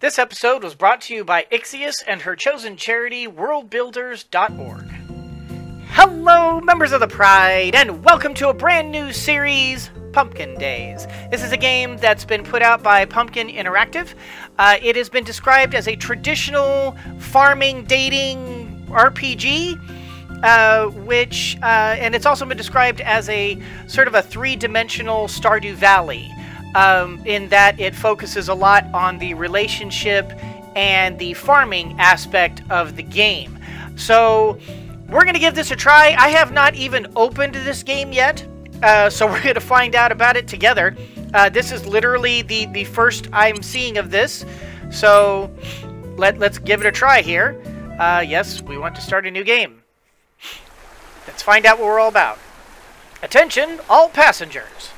This episode was brought to you by Ixius and her chosen charity, WorldBuilders.org. Hello, members of the Pride, and welcome to a brand new series, Pumpkin Days. This is a game that's been put out by Pumpkin Interactive. It has been described as a traditional farming, dating RPG, and it's also been described as a sort of a three-dimensional Stardew Valley, in that it focuses a lot on the relationship and the farming aspect of the game. So we're going to give this a try. I have not even opened this game yet, so we're going to find out about it together. This is literally the first I'm seeing of this, so let's give it a try here. Yes, we want to start a new game. Let's find out what we're all about. Attention, all passengers.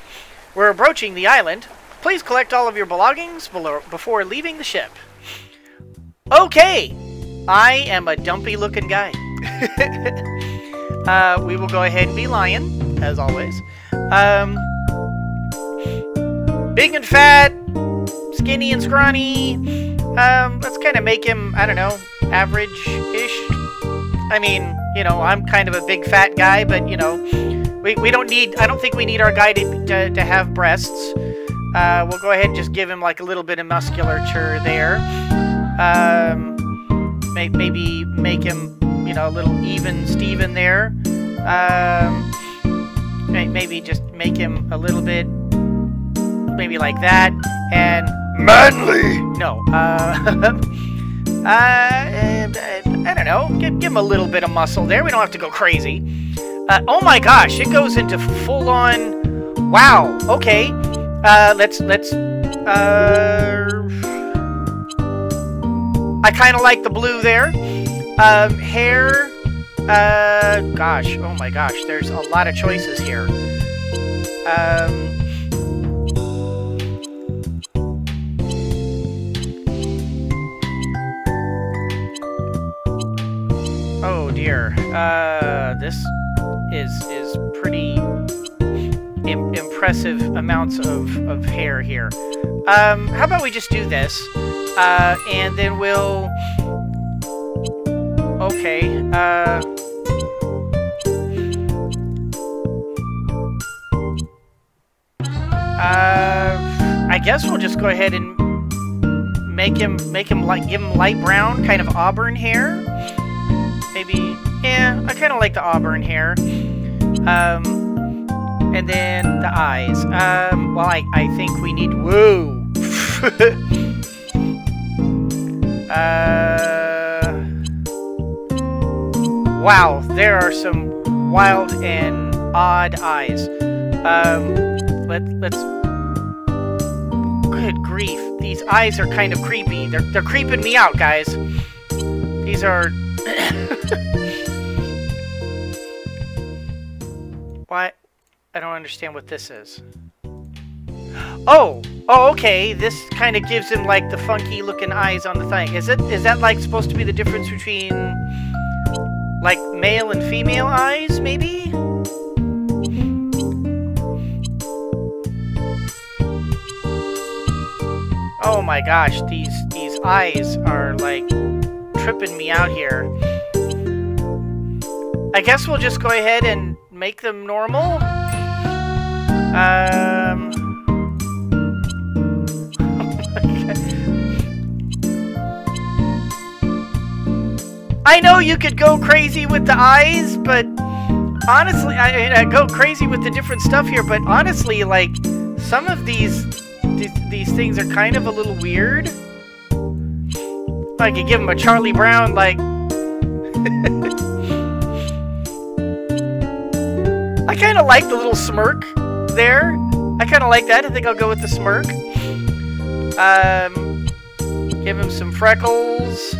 We're approaching the island. Please collect all of your belongings before leaving the ship. Okay, I am a dumpy-looking guy. We will go ahead and be lying, as always. Big and fat, skinny and scrawny. Let's kind of make him, I don't know, average-ish. I mean, you know, I'm kind of a big fat guy, but, you know, we don't need, I don't think we need our guy to have breasts. We'll go ahead and just give him like a little bit of musculature there. Maybe make him, you know, a little even Steven there. Maybe just make him a little bit, maybe like that. And manly! No. I don't know. Give him a little bit of muscle there. We don't have to go crazy. Oh my gosh, it goes into full-on. Wow. Okay. I kind of like the blue there. Hair. Gosh. Oh my gosh. There's a lot of choices here. Oh dear. This is pretty impressive amounts of hair here. How about we just do this, and then we'll... Okay, I guess we'll just go ahead and give him light brown, kind of auburn hair. Maybe, yeah, I kind of like the auburn hair. And then the eyes. Well, I think we need... Whoa! Wow, there are some wild and odd eyes. Let's... Good grief. These eyes are kind of creepy. They're creeping me out, guys. These are... What? I don't understand what this is. Oh, okay. This kind of gives him like the funky-looking eyes on the thing. Is that like supposed to be the difference between like male and female eyes, maybe? Oh my gosh, these eyes are like tripping me out here. I guess we'll just go ahead and make them normal. I know you could go crazy with the eyes, but honestly, I go crazy with the different stuff here, but honestly, like, some of these things are kind of a little weird. I could give him a Charlie Brown, like... I kind of like the little smirk there. I kind of like that. I think I'll go with the smirk. Give him some freckles.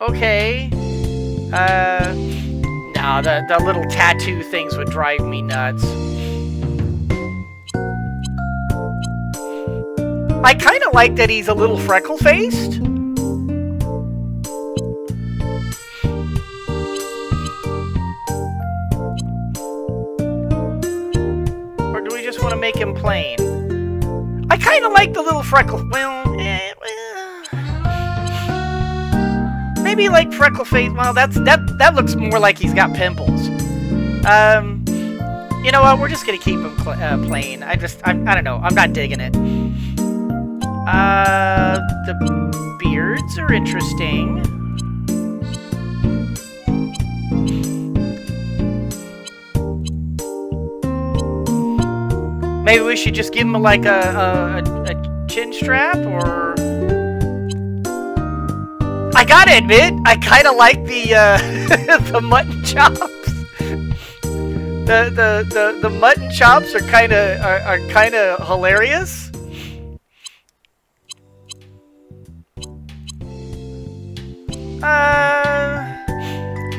Okay. Nah, the little tattoo things would drive me nuts. I kind of like that he's a little freckle-faced. Or do we just want to make him plain. I kind of like the little freckle. Well, maybe like freckle face. Well, that looks more like he's got pimples. You know what? We're just gonna keep him plain. I don't know. I'm not digging it. The beards are interesting. Maybe we should just give him like a chin strap, or I gotta admit, I kind of like the the mutton chops. The mutton chops are kind of hilarious.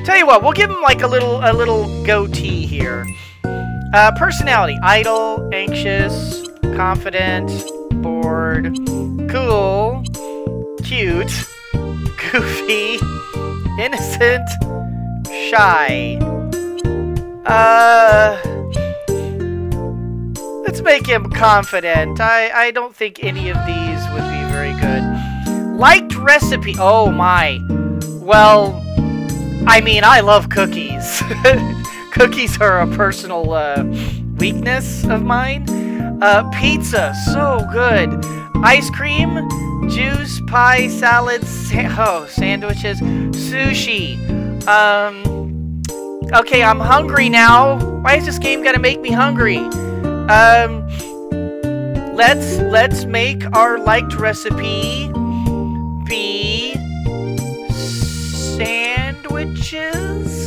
Tell you what, we'll give him like a little goatee here. Personality: idle, anxious, confident, bored, cool, cute, goofy, innocent, shy. Let's make him confident. I don't think any of these would be very good. Liked recipe. Oh my. Well, I mean, I love cookies. Cookies are a personal weakness of mine. Pizza, so good. Ice cream, juice, pie, salads, sandwiches, sushi. Okay, I'm hungry now. Why is this game gonna make me hungry? Let's make our liked recipe be sandwiches.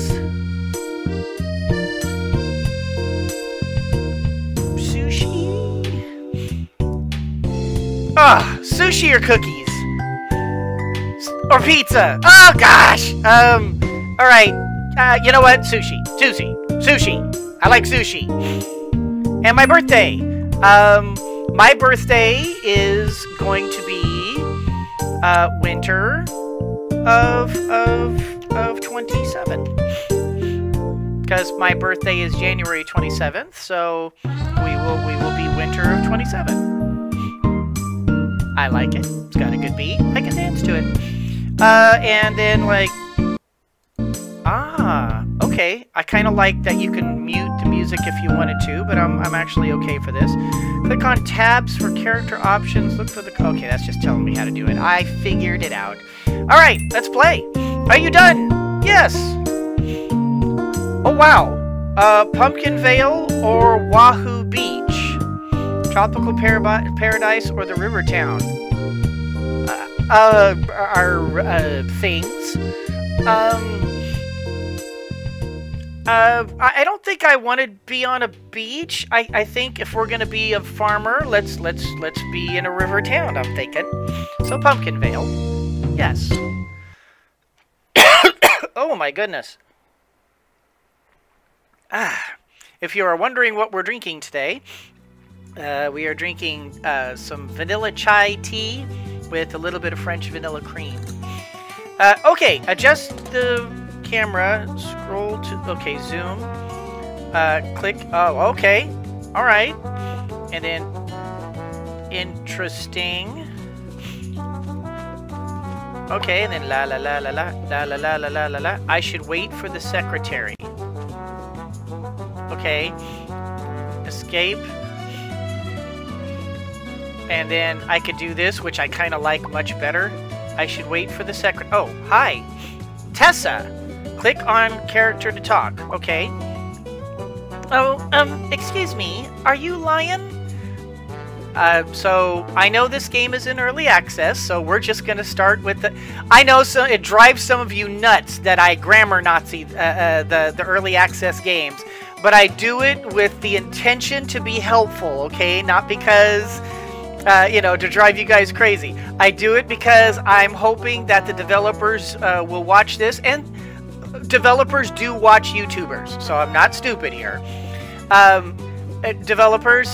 Ugh, sushi or cookies? Or pizza? Oh, gosh! Alright. You know what? Sushi. Sushi. Sushi. I like sushi. And my birthday. My birthday is going to be, winter of 27. Because my birthday is January 27th, so we will be winter of 27. I like it. It's got a good beat. I can dance to it. And then, like... Ah, okay. I kind of like that you can mute the music if you wanted to, but I'm actually okay for this. Click on tabs for character options. Look for the... Okay, that's just telling me how to do it. I figured it out. Alright, let's play. Are you done? Yes. Oh, wow. Pumpkinvale or Wahoo Beach? Tropical Paradise or the River Town? Things. I don't think I want to be on a beach. I think if we're gonna be a farmer, let's be in a river town, I'm thinking. So Pumpkinvale. Yes. Oh my goodness. Ah. If you are wondering what we're drinking today, we are drinking some vanilla chai tea with a little bit of French vanilla cream. Okay, adjust the camera, scroll to, okay, zoom, click, oh, okay, all right, and then, interesting, okay, and then la la la la la, la la la la la la la, I should wait for the secretary, okay, escape. And then I could do this, which I kind of like much better. I should wait for the second. Oh, hi. Tessa. Click on character to talk. Okay. Oh, excuse me. Are you Lion? So I know this game is in early access, so we're just going to start with the... I know it drives some of you nuts that I grammar Nazi the early access games, but I do it with the intention to be helpful, okay? Not because... you know, to drive you guys crazy. I do it because I'm hoping that the developers will watch this, and developers do watch YouTubers, so I'm not stupid here. Developers,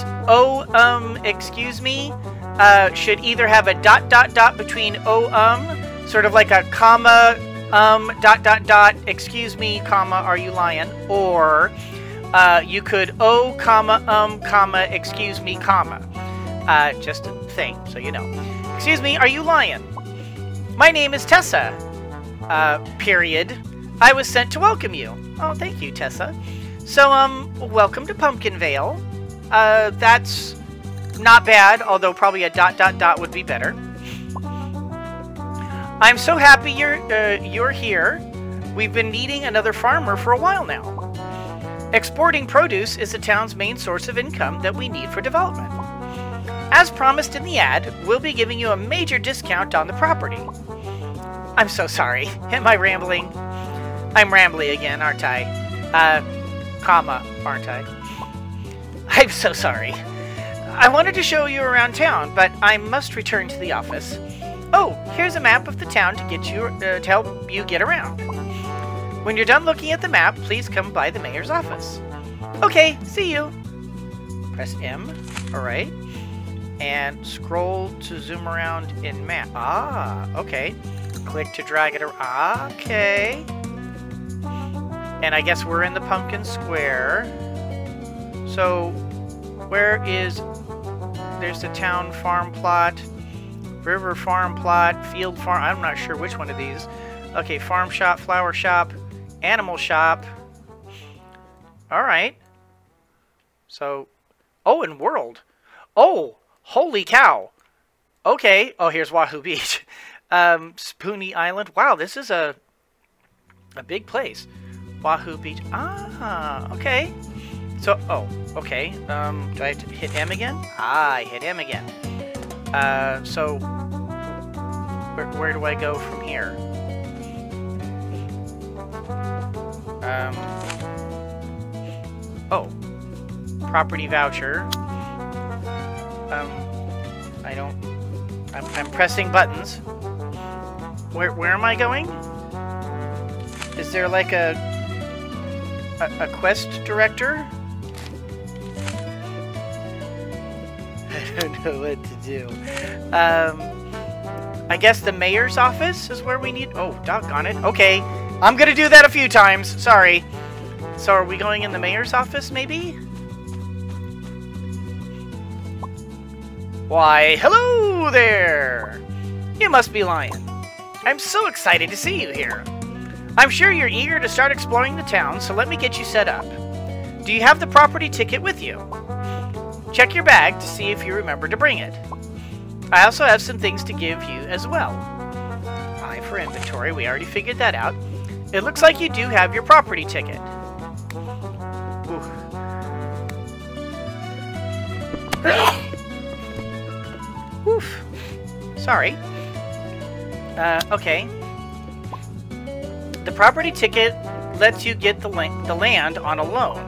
excuse me, should either have a ... between sort of like a comma, ... excuse me, comma, are you lying? Or You could oh, comma, comma, excuse me, comma. Just a thing, so you know. Excuse me, are you Lion? My name is Tessa. Period. I was sent to welcome you. Oh, thank you, Tessa. So, welcome to Pumpkinvale. That's not bad, although probably a dot dot dot would be better. I'm so happy you're here. We've been needing another farmer for a while now. Exporting produce is the town's main source of income that we need for development. As promised in the ad, we'll be giving you a major discount on the property. I'm so sorry. Am I rambling? I'm rambly again, aren't I? Comma, aren't I? I'm so sorry. I wanted to show you around town, but I must return to the office. Oh, here's a map of the town to get you to help you get around. When you're done looking at the map, please come by the mayor's office. Okay, see you. Press M. All right, and scroll to zoom around in map. Ah, okay. Click to drag it around. Ah, okay. And I guess we're in the Pumpkin Square. So, where is? There's the town farm plot. River farm plot, field farm, I'm not sure which one of these. Okay, farm shop, flower shop, animal shop. Alright. So, oh, and world. Oh, holy cow. Okay, oh, here's Wahoo Beach. Spoonie Island. Wow, this is a big place. Wahoo Beach. Ah, okay. So, oh, okay. Do I have to hit M again? Ah, I hit M again. So, where do I go from here? Oh. Property voucher. I don't... I'm pressing buttons. Where am I going? Is there like a quest director? I don't know what to do. I guess the mayor's office is where we need... Oh, doggone it. Okay. I'm gonna do that a few times. Sorry. So are we going in the mayor's office, maybe? Why, hello there! You must be Lion. I'm so excited to see you here. I'm sure you're eager to start exploring the town, so let me get you set up. Do you have the property ticket with you? Check your bag to see if you remember to bring it. I also have some things to give you as well. I for inventory, we already figured that out. It looks like you do have your property ticket. Oof. Oof. Sorry. Okay. The property ticket lets you get the land on a loan.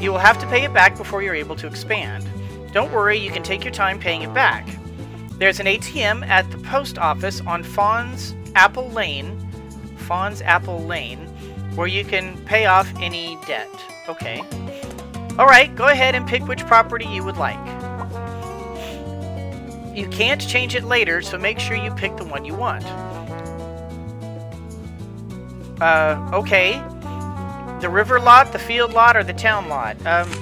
You will have to pay it back before you're able to expand. Don't worry, you can take your time paying it back. There's an ATM at the post office on Fawn's Apple Lane, where you can pay off any debt. Okay. Alright, go ahead and pick which property you would like. You can't change it later, so make sure you pick the one you want. Okay. The river lot, the field lot, or the town lot?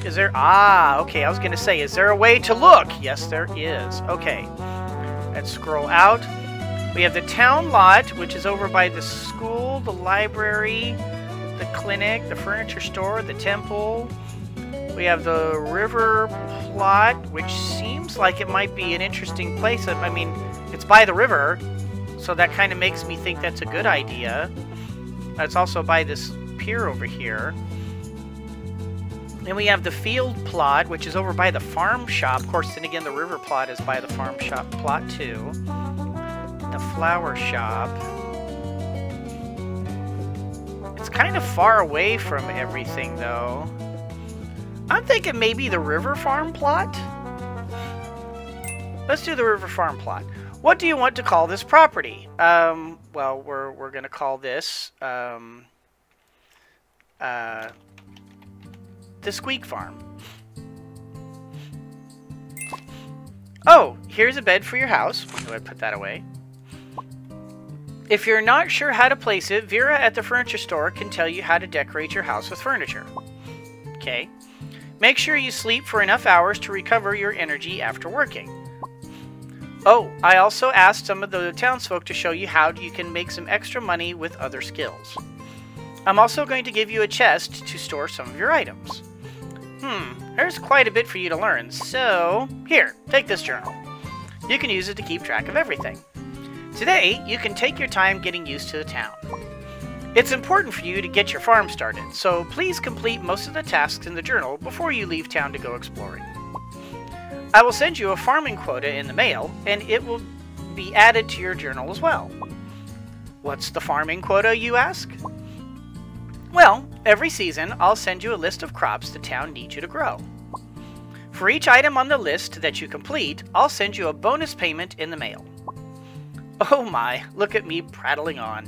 Is there... Ah, okay, I was going to say, is there a way to look? Yes, there is. Okay. Let's scroll out. We have the town lot, which is over by the school, the library, the clinic, the furniture store, the temple. We have the river plot, which seems like it might be an interesting place. I mean, it's by the river, so that kind of makes me think that's a good idea. It's also by this... pier over here. Then we have the field plot, which is over by the farm shop. Of course, then again, the river plot is by the farm shop plot too. The flower shop. It's kind of far away from everything, though. I'm thinking maybe the river farm plot? Let's do the river farm plot. What do you want to call this property? Well, we're gonna call this, the Squeak Farm. Oh, here's a bed for your house. Go ahead, put that away. If you're not sure how to place it, Vera at the furniture store can tell you how to decorate your house with furniture. okay? Make sure you sleep for enough hours to recover your energy after working. Oh, I also asked some of the townsfolk to show you how you can make some extra money with other skills. I'm also going to give you a chest to store some of your items. There's quite a bit for you to learn, so here, take this journal. You can use it to keep track of everything. Today, you can take your time getting used to the town. It's important for you to get your farm started, so please complete most of the tasks in the journal before you leave town to go exploring. I will send you a farming quota in the mail, and it will be added to your journal as well. What's the farming quota, you ask? Well, every season, I'll send you a list of crops the town needs you to grow. For each item on the list that you complete, I'll send you a bonus payment in the mail. Oh my, look at me prattling on.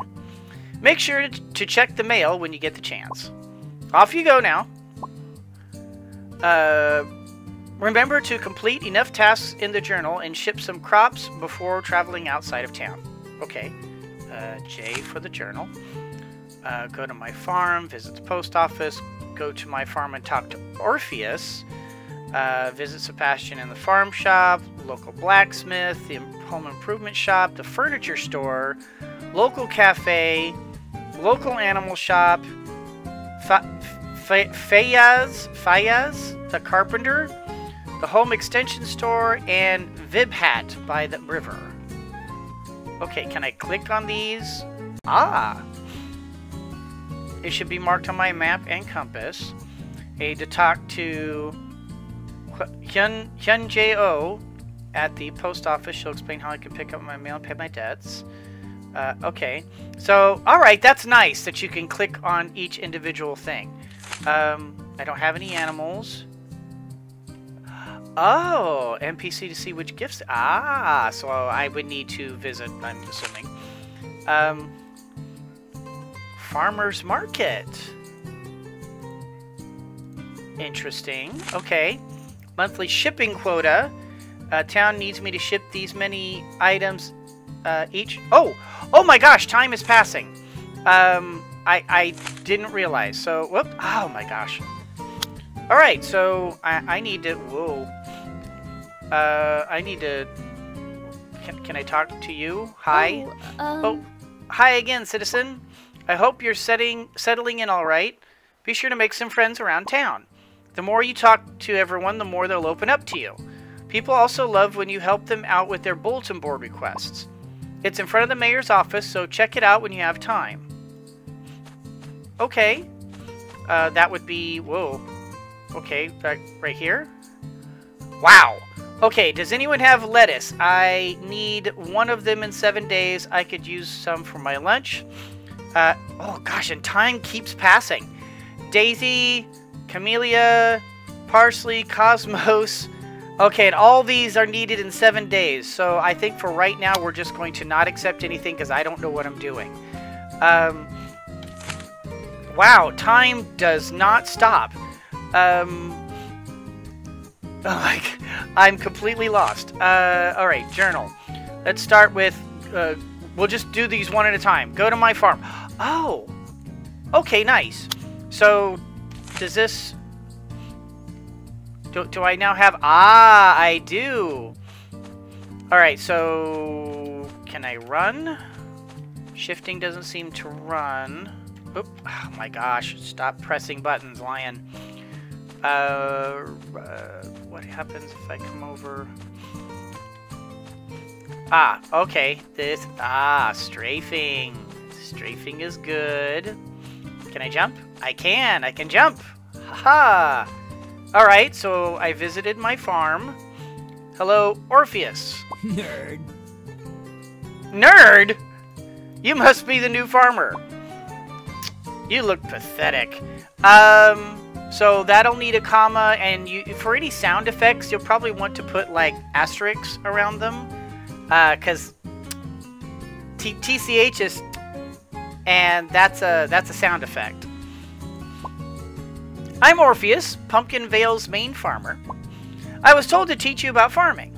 Make sure to check the mail when you get the chance. Off you go now. Remember to complete enough tasks in the journal and ship some crops before traveling outside of town. Okay, J for the journal. Go to my farm, visit the post office, go to my farm and talk to Orpheus, visit Sebastian in the farm shop, local blacksmith, the home improvement shop, the furniture store, local cafe, local animal shop, Fayaz, the carpenter, the home extension store, and Vibhat by the river. Okay, can I click on these? Ah! It should be marked on my map and compass. To talk to Hyun Jo at the post office. She'll explain how I can pick up my mail and pay my debts. Okay. So, alright, that's nice that you can click on each individual thing. I don't have any animals. Oh, NPC to see which gifts. Ah, so I would need to visit, I'm assuming. Farmer's Market. Interesting. Okay. Monthly shipping quota. Town needs me to ship these many items each. Oh my gosh, time is passing. I didn't realize. So, whoop. Oh my gosh. All right, so I need to. Whoa. I need to. Can I talk to you? Hi. Hi again, citizen. I hope you're settling in all right. Be sure to make some friends around town. The more you talk to everyone, the more they'll open up to you. People also love when you help them out with their bulletin board requests. It's in front of the mayor's office, so check it out when you have time. Okay. That would be... Whoa. Okay, right here? Wow. Okay, does anyone have lettuce? I need one of them in 7 days. I could use some for my lunch. Oh gosh, and time keeps passing. Daisy, Camellia, Parsley, Cosmos. Okay, and all these are needed in 7 days. So I think for right now, we're just going to not accept anything because I don't know what I'm doing. Wow, time does not stop. I'm completely lost. All right, journal. Let's start with... we'll just do these one at a time. Go to my farm. Oh! Okay, nice. So, does this... Do I now have... Ah, I do! Alright, so... Can I run? Shifting doesn't seem to run. Oop. Oh my gosh. Stop pressing buttons, lion. What happens if I come over... Ah, okay. This... Ah, strafing. Strafing is good. Can I jump? I can jump! Haha! Alright, so I visited my farm. Hello, Orpheus. Nerd. Nerd? You must be the new farmer. You look pathetic. So that'll need a comma, and for any sound effects, you'll probably want to put, like, asterisks around them. Because TCH is... And that's a sound effect. I'm Orpheus, Pumpkinvale's main farmer. I was told to teach you about farming.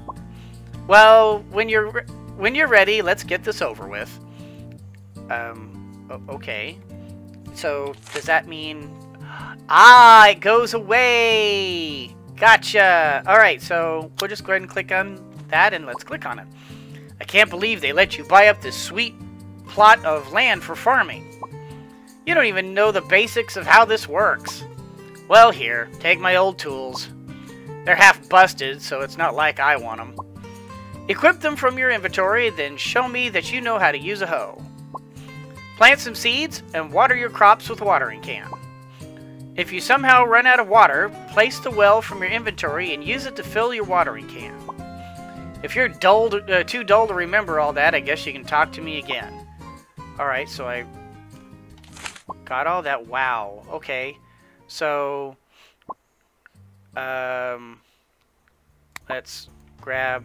Well, when you're ready, let's get this over with. Okay. So does that mean? Ah, it goes away. Gotcha. All right, so we'll just go ahead and click on that, and let's click on it. I can't believe they let you buy up this sweet plot of land for farming. You don't even know the basics of how this works. Well, here, take my old tools. They're half busted, so it's not like I want them. Equip them from your inventory, then show me that you know how to use a hoe. Plant some seeds and water your crops with watering can. If you somehow run out of water, place the well from your inventory and use it to fill your watering can. If you're dull to, too dull to remember all that, I guess you can talk to me again. Alright, so I got all that. Wow. Okay. So, let's grab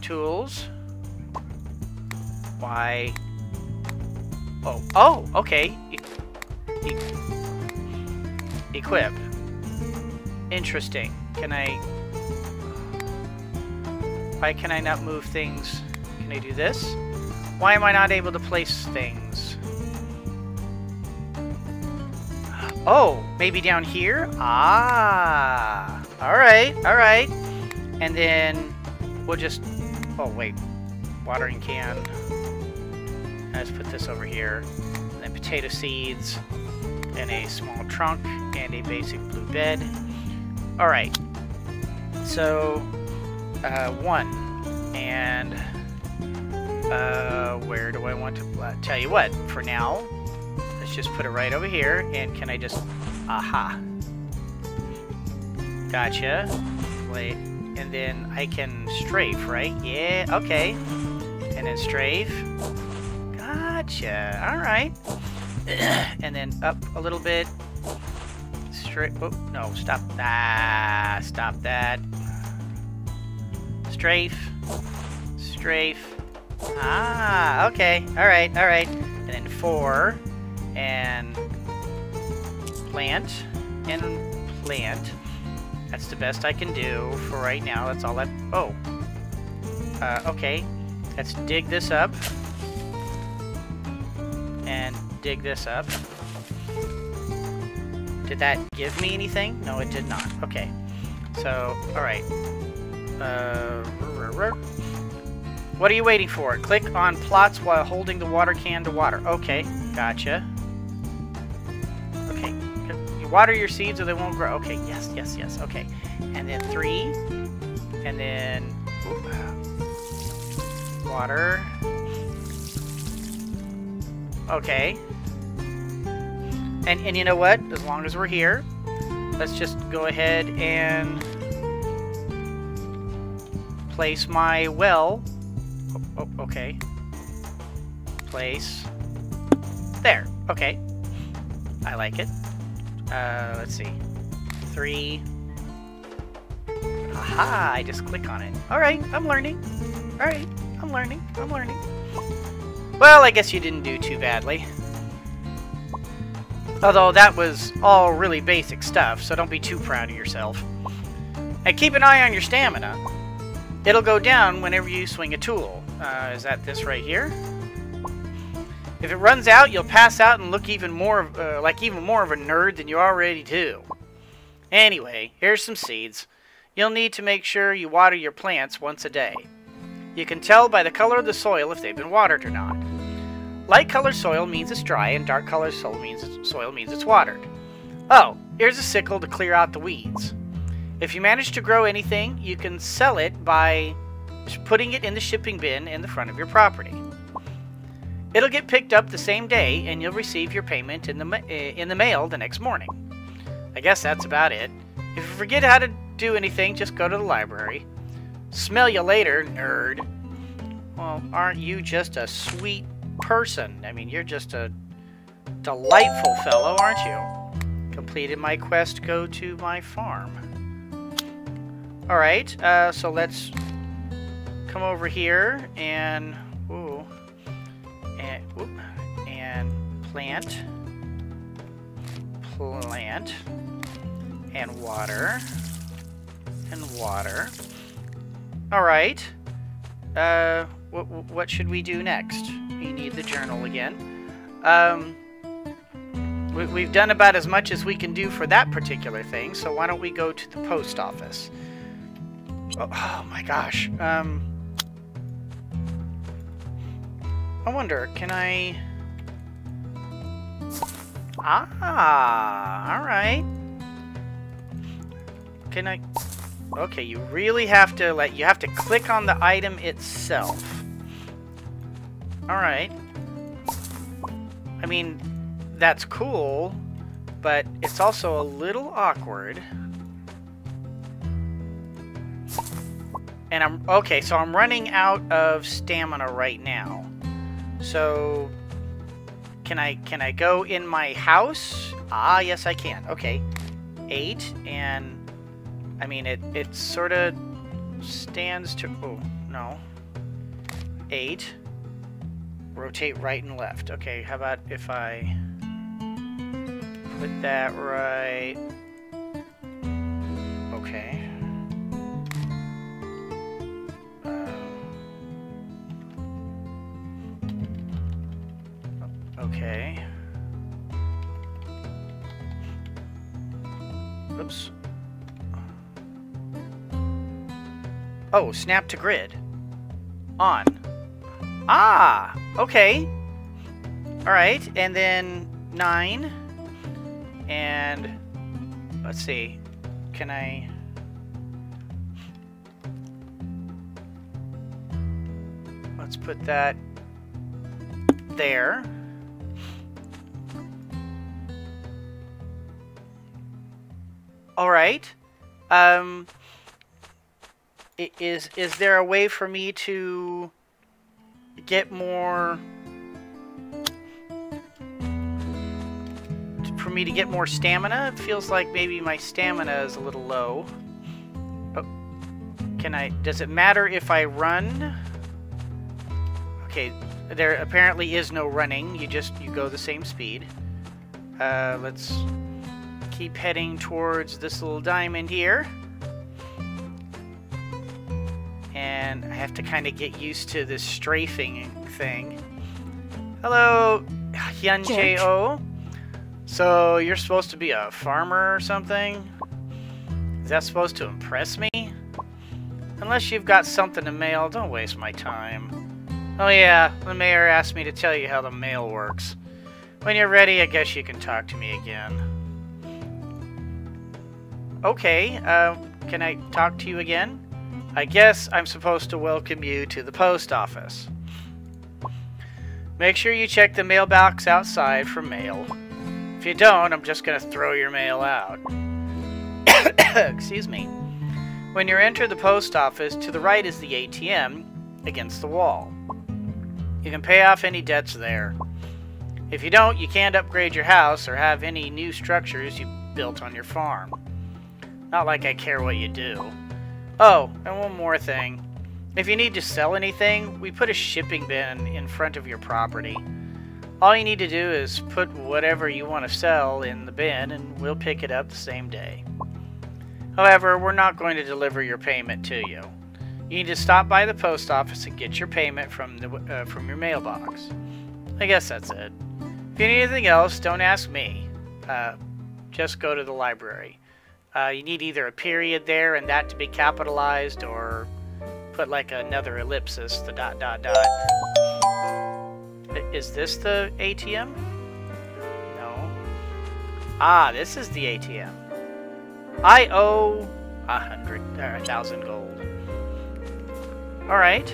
tools. Why? Oh. Oh, okay. Equip. Interesting. Can I... Why can I not move things? Can I do this? Why am I not able to place things? Oh, maybe down here? Ah. Alright, alright. And then we'll just... Oh, wait. Watering can. Let's put this over here. And then potato seeds. And a small trunk. And a basic blue bed. Alright. So... one. And... where do I want to... tell you what, for now... Let's just put it right over here, and can I just... Aha. Gotcha. Wait, and then I can strafe, right? Yeah, okay. And then strafe. Gotcha. Alright. And then up a little bit. Straight. Oh, no, stop that. Stop that. Strafe. Strafe. Ah, okay. Alright, alright. And then four. And plant and plant. That's the best I can do for right now. That's all that. Oh. Okay. Let's dig this up. And dig this up. Did that give me anything? No, it did not. Okay. So, alright. What are you waiting for? Click on plots while holding the water can to water. Okay. Gotcha. Okay. You water your seeds or they won't grow. Okay. Yes, yes, yes. Okay. And then three. And then... Ooh, water. Okay. And you know what? As long as we're here, let's just go ahead and... place my well. Oh, okay. Place... There. Okay. I like it. Let's see. Three. Aha! I just click on it. Alright, I'm learning. Alright, I'm learning. I'm learning. Well, I guess you didn't do too badly. Although that was all really basic stuff, so don't be too proud of yourself. And keep an eye on your stamina. It'll go down whenever you swing a tool. Is that this right here? If it runs out, you'll pass out and look even more like even more of a nerd than you already do. Anyway, here's some seeds. You'll need to make sure you water your plants once a day. You can tell by the color of the soil if they've been watered or not. Light colored soil means it's dry, and dark colored soil means it's watered. Oh, here's a sickle to clear out the weeds. If you manage to grow anything, you can sell it by putting it in the shipping bin in the front of your property. It'll get picked up the same day, and you'll receive your payment in the mail the next morning. I guess that's about it. If you forget how to do anything, just go to the library. Smell you later, nerd. Well, aren't you just a sweet person? I mean, you're just a delightful fellow, aren't you? Completed my quest. Go to my farm. All right. So let's come over here and... And plant, and water. All right. What should we do next? We need the journal again. We've done about as much as we can do for that particular thing, so why don't we go to the post office? Oh my gosh. I wonder, can I... Ah, alright. Can I... Okay, you really have to, like, you have to click on the item itself. Alright. I mean, that's cool, but it's also a little awkward. And I'm... Okay, so I'm running out of stamina right now. So... Can I go in my house? Ah, yes I can. Okay. 8, and... I mean, it sort of stands to... Oh, no. 8. Rotate right and left. Okay, how about if I... put that right... Okay. Okay. Oops. Oh, snap to grid. On. Ah! Okay. Alright, and then 9. And... Let's see. Can I... Let's put that... there. Alright. Is there a way for me to get more... For me to get more stamina? It feels like maybe my stamina is a little low. Oh, can I... Does it matter if I run? Okay, there apparently is no running. You go the same speed. Let's... keep heading towards this little diamond here. And I have to kind of get used to this strafing thing. Hello, Hyun J.O. So, you're supposed to be a farmer or something? Is that supposed to impress me? Unless you've got something to mail, don't waste my time. Oh yeah, the mayor asked me to tell you how the mail works. When you're ready, I guess you can talk to me again. Okay, can I talk to you again? I guess I'm supposed to welcome you to the post office. Make sure you check the mailbox outside for mail. If you don't, I'm just going to throw your mail out. Excuse me. When you enter the post office, to the right is the ATM against the wall. You can pay off any debts there. If you don't, you can't upgrade your house or have any new structures you built on your farm. Not like I care what you do. Oh, and one more thing. If you need to sell anything, we put a shipping bin in front of your property. All you need to do is put whatever you want to sell in the bin and we'll pick it up the same day. However, we're not going to deliver your payment to you. You need to stop by the post office and get your payment from your mailbox. I guess that's it. If you need anything else, don't ask me. Just go to the library. You need either a period there and that to be capitalized, or put like another ellipsis, the dot dot dot. Is this the ATM? No. Ah, this is the ATM. I owe 1,000 gold. Alright.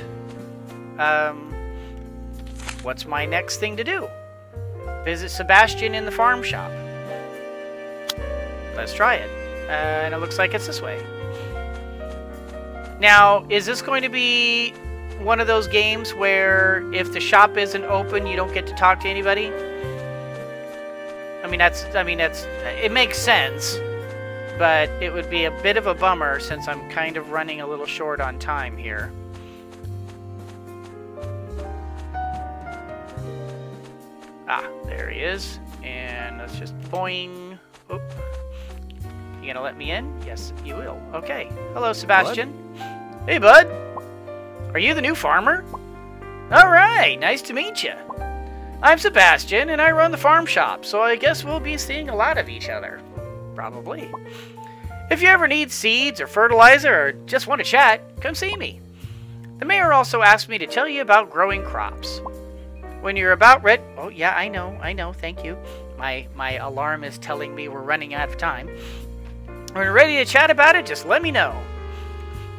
What's my next thing to do? Visit Sebastian in the farm shop. Let's try it. And it looks like it's this way. Now, is this going to be one of those games where if the shop isn't open, you don't get to talk to anybody? I mean, that's... It makes sense, but it would be a bit of a bummer since I'm kind of running a little short on time here. Ah, there he is. And let's just boing. Oop. You gonna let me in? Yes, you will. Okay. Hello, Sebastian. Bud? Hey, bud. Are you the new farmer? All right. Nice to meet you. I'm Sebastian, and I run the farm shop, so I guess we'll be seeing a lot of each other. Probably. If you ever need seeds or fertilizer or just want to chat, come see me. The mayor also asked me to tell you about growing crops. When you're about ready... Oh, yeah, I know, thank you. My alarm is telling me we're running out of time. When you're ready to chat about it, just let me know.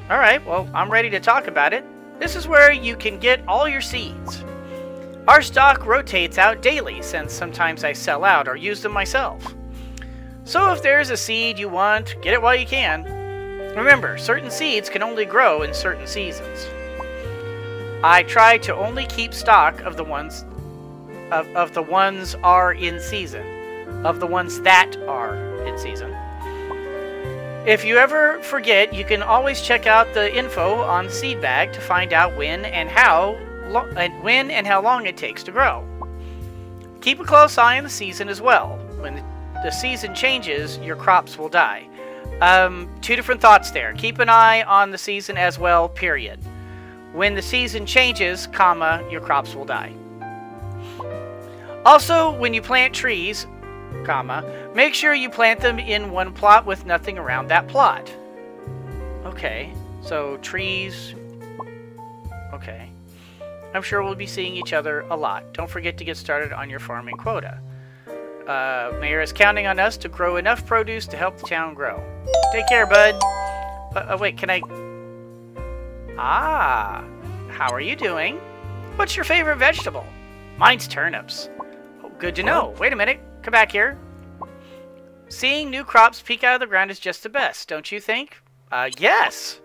Alright, well, I'm ready to talk about it. This is where you can get all your seeds. Our stock rotates out daily, since sometimes I sell out or use them myself. So if there's a seed you want, get it while you can. Remember, certain seeds can only grow in certain seasons. I try to only keep stock of the ones that are in season. If you ever forget, you can always check out the info on Seedbag to find out when and how long it takes to grow. Keep a close eye on the season as well. When the season changes, your crops will die. Two different thoughts there. Keep an eye on the season as well, period. When the season changes, comma, your crops will die. Also, when you plant trees, comma, make sure you plant them in one plot with nothing around that plot. Okay, so trees. Okay. I'm sure we'll be seeing each other a lot. Don't forget to get started on your farming quota. Mayor is counting on us to grow enough produce to help the town grow. Take care, bud. Wait, can I... Ah, how are you doing? What's your favorite vegetable? Mine's turnips. Oh, good to know. Wait a minute. Come back here. Seeing new crops peek out of the ground is just the best, don't you think? Yes.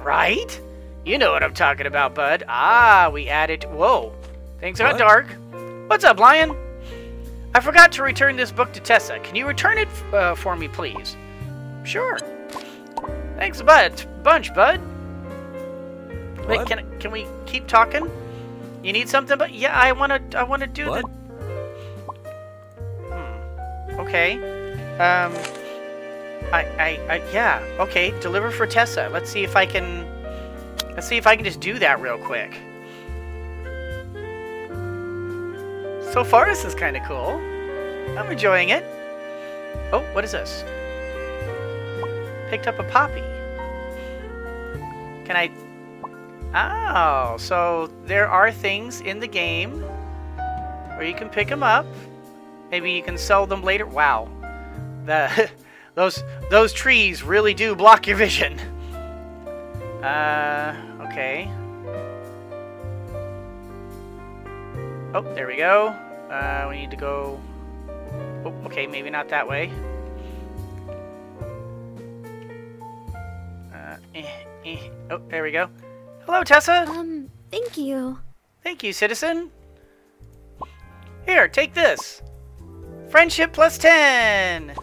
Right? You know what I'm talking about, bud. Ah, we added... Whoa. Things got dark. What's up, Lion? I forgot to return this book to Tessa. Can you return it for me, please? Sure. Thanks a bunch, bud. Wait, what? Can we keep talking? You need something, but yeah, I wanna do the. Okay. Yeah. Okay. Deliver for Tessa. Let's see if I can just do that real quick. So far, this is kind of cool. I'm enjoying it. Oh, what is this? Picked up a poppy. Can I? Oh, so there are things in the game where you can pick them up. Maybe you can sell them later. Wow, those trees really do block your vision. Okay. Oh, there we go. We need to go. Oh, okay, maybe not that way. Oh, there we go. Hello, Tessa. Thank you. Thank you, citizen. Here, take this. Friendship +10.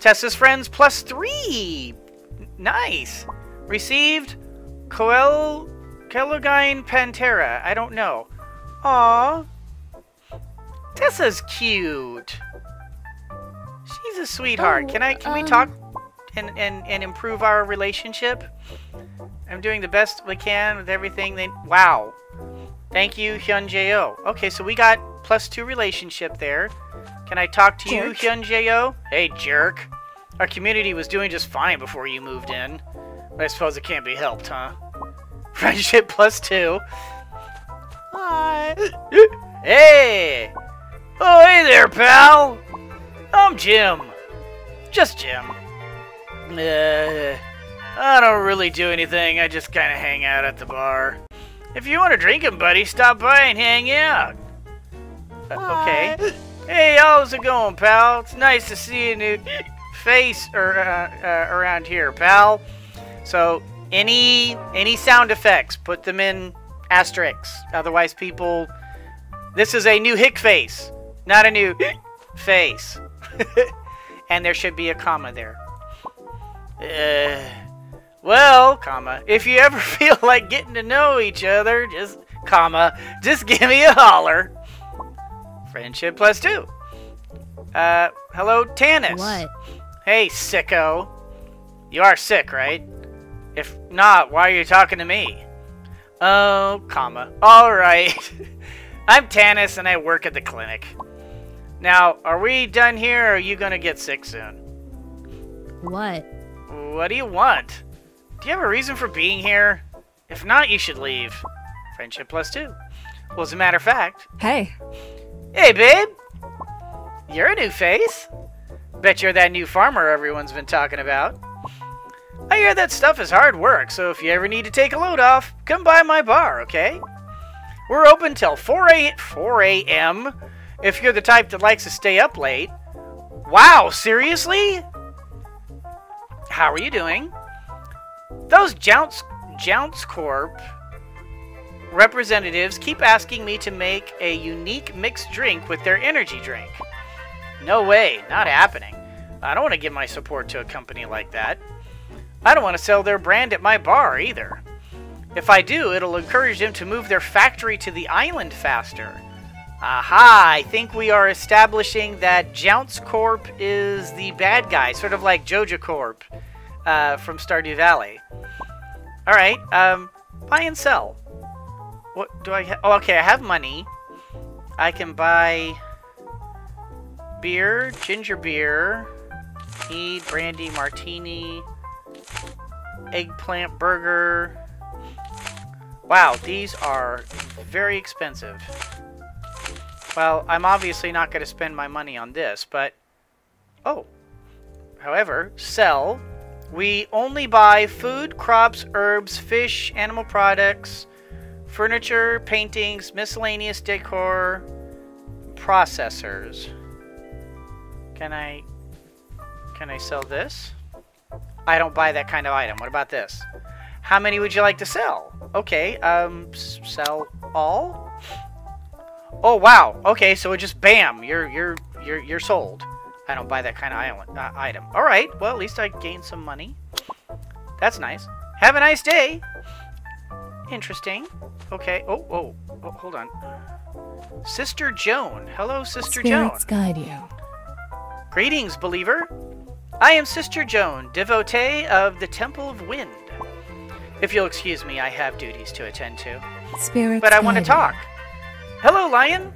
Tessa's friends +3. Nice. Received Kelogine Pantera. I don't know. Aw. Tessa's cute. She's a sweetheart. Oh, can we talk and improve our relationship? I'm doing the best we can with everything they... Wow. Thank you, Hyun Jo. Okay, so we got +2 relationship there. Can I talk to you, Hyun Jo? Hey, jerk. Our community was doing just fine before you moved in. But I suppose it can't be helped, huh? Friendship +2. Hi. Hey. Oh, hey there, pal. I'm Jim. Just Jim. I don't really do anything, I just kind of hang out at the bar. If you want to drink 'em, buddy, stop by and hang out. Okay. Hey, how's it going, pal? It's nice to see a new face around here, pal. So, any sound effects, put them in asterisks. Otherwise, people... This is a new hick face, not a new face. And there should be a comma there. Well, comma, if you ever feel like getting to know each other, just, comma, just give me a holler. Friendship +2. Hello, Tannis. What? Hey, sicko. You are sick, right? If not, why are you talking to me? Oh, comma. All right. I'm Tannis, and I work at the clinic. Now, are we done here, or are you gonna get sick soon? What? What do you want? Do you have a reason for being here? If not, you should leave. Friendship +2. Well, as a matter of fact... Hey. Hey, babe! You're a new face. Bet you're that new farmer everyone's been talking about. I hear that stuff is hard work, so if you ever need to take a load off, come by my bar, okay? We're open till 4 a.m. if you're the type that likes to stay up late. Wow, seriously? How are you doing? Those Jounce Corp representatives keep asking me to make a unique mixed drink with their energy drink. No way, not happening. I don't want to give my support to a company like that. I don't want to sell their brand at my bar either. If I do, it'll encourage them to move their factory to the island faster. Aha, I think we are establishing that Jounce Corp is the bad guy, sort of like Joja Corp from Stardew Valley. Alright, buy and sell. What do I have? Oh, okay, I have money. I can buy beer, ginger beer, tea, brandy, martini, eggplant burger. Wow, these are very expensive. Well, I'm obviously not going to spend my money on this, but... Oh. However, sell. We only buy food, crops, herbs, fish, animal products, furniture, paintings, miscellaneous decor, processors. Can I sell this? I don't buy that kind of item. What about this? How many would you like to sell? Okay, sell all? Oh, wow. Okay, so it just bam, you're sold. I don't buy that kind of item. All right. Well, at least I gained some money. That's nice. Have a nice day. Interesting. Okay. Oh, oh, oh, hold on. Sister Joan. Hello, Sister Joan. Spirits guide you. Greetings, believer. I am Sister Joan, devotee of the Temple of Wind. If you'll excuse me, I have duties to attend to. Spirits but I want to talk. Hello, Lion.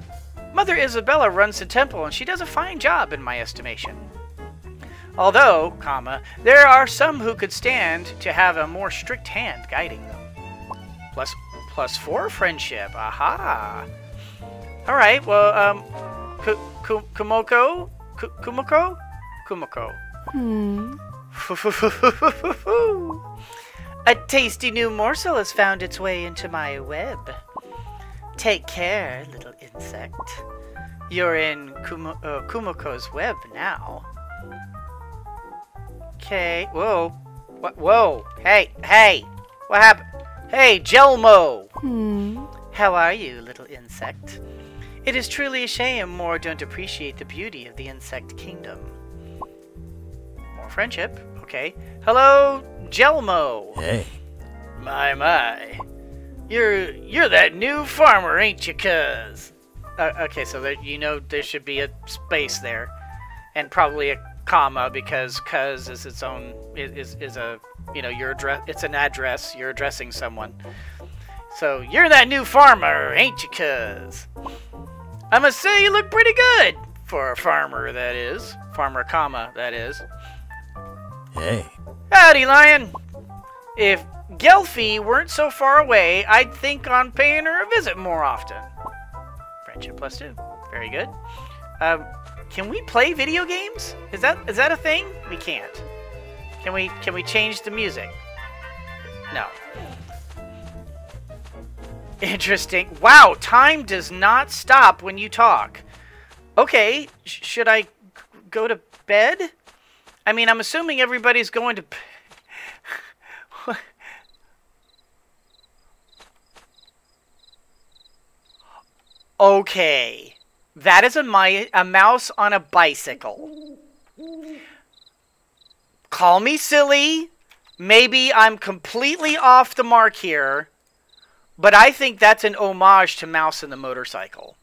Mother Isabella runs the temple, and she does a fine job in my estimation. Although, comma, there are some who could stand to have a more strict hand guiding them. Plus 4 friendship. Aha. All right. Well, Kumoko. A tasty new morsel has found its way into my web. Take care, little insect. You're in Kumoko's web now. Okay. Whoa. What? Whoa. Hey. Hey. What happened? Hey, Jelmo. How are you, little insect? It is truly a shame more don't appreciate the beauty of the insect kingdom. More friendship. Okay. Hello, Jelmo. Hey. My, my. You're that new farmer, ain't you, cuz? Okay, so there, you know there should be a space there, and probably a comma because "cuz" is its own is a your address. It's an address. You're addressing someone. So you're that new farmer, ain't you, cuz? I must say you look pretty good for a farmer. That is farmer, comma. That is. Hey. Howdy, Lion. If Gelfie weren't so far away, I'd think on paying her a visit more often. Friendship +2. Very good. Can we play video games? Is that a thing? We can't. Can we change the music? No. Interesting. Wow, time does not stop when you talk. Okay, should I go to bed? I mean, I'm assuming everybody's going to... Okay, that is a mouse on a bicycle. Call me silly. Maybe I'm completely off the mark here, but I think that's an homage to Mouse and the Motorcycle.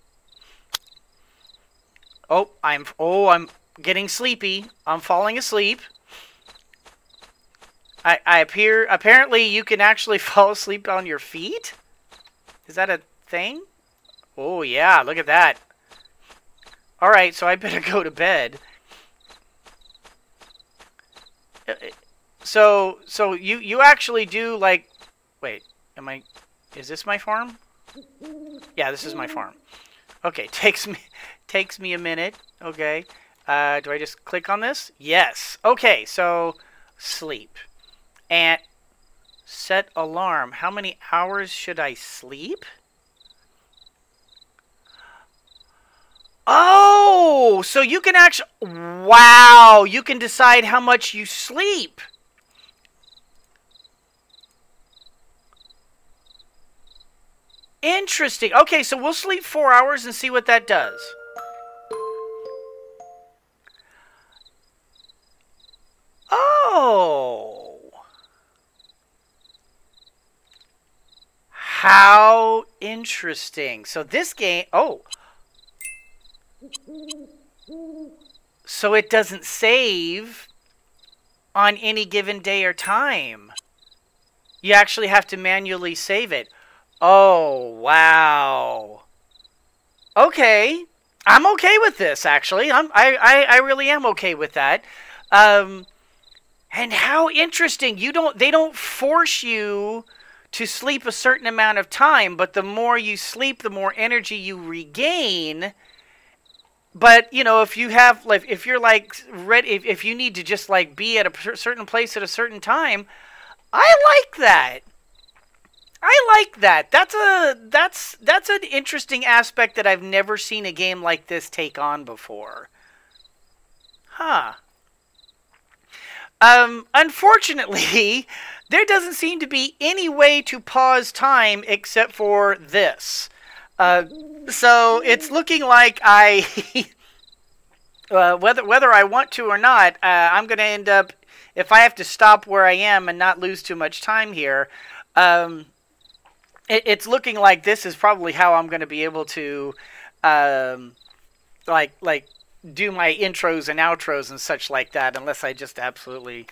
Oh, I'm getting sleepy. I'm falling asleep. I appear... Apparently, you can actually fall asleep on your feet? Is that a thing? Oh, yeah, look at that. Alright, so I better go to bed. So you actually do, like... Wait, am I... Is this my farm? Yeah, this is my farm. Okay, takes me a minute. Okay. Do I just click on this? Yes. Okay, so... Sleep. And... Set alarm. How many hours should I sleep? Oh, so you can actually... Wow, you can decide how much you sleep. Interesting. Okay, so we'll sleep 4 hours and see what that does. Oh. How interesting. So this game... Oh. So it doesn't save on any given day or time. You actually have to manually save it. Oh, wow. Okay. I'm okay with this, actually. I really am okay with that. And how interesting. They don't force you to sleep a certain amount of time, but the more you sleep, the more energy you regain. But, you know, if you have, like, if you're, like, ready, if you need to just, like, be at a certain place at a certain time, I like that. I like that. That's an interesting aspect that I've never seen a game like this take on before. Huh. Unfortunately, there doesn't seem to be any way to pause time except for this. So it's looking like I, whether I want to or not, I'm going to end up, if I have to stop where I am and not lose too much time here, it's looking like this is probably how I'm going to be able to, like do my intros and outros and such like that, unless I just absolutely,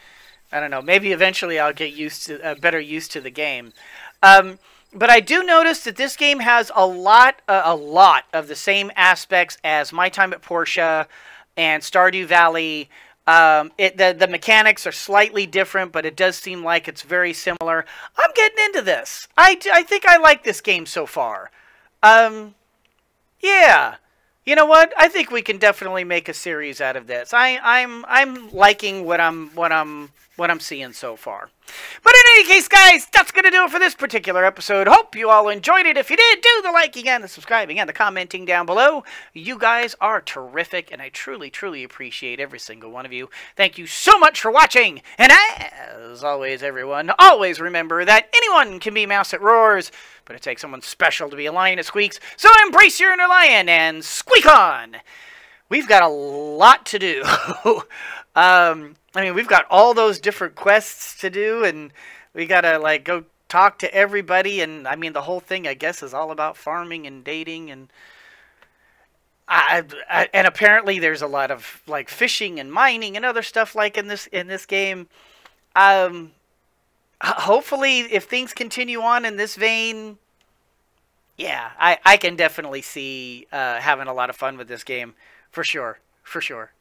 I don't know, maybe eventually I'll get used to, better used to the game. But I do notice that this game has a lot of the same aspects as My Time at Portia and Stardew Valley. The mechanics are slightly different, but it does seem like it's very similar. I'm getting into this. I think I like this game so far. Yeah. You know what? I think we can definitely make a series out of this. I'm liking what I'm seeing so far. But in any case, guys, that's gonna do it for this particular episode. Hope you all enjoyed it. If you did, do the liking and the subscribing and the commenting down below. You guys are terrific, and I truly, truly appreciate every single one of you. Thank you so much for watching. And as always, everyone, always remember that anyone can be a mouse that roars, but it takes someone special to be a lion that squeaks. So embrace your inner lion and squeak on. We've got a lot to do. I mean, we've got all those different quests to do, and we gotta, like, go talk to everybody, and, I mean, the whole thing, I guess, is all about farming and dating, and apparently there's a lot of, like, fishing and mining and other stuff, like, in this game. Hopefully, if things continue on in this vein, yeah, I can definitely see having a lot of fun with this game, for sure, for sure.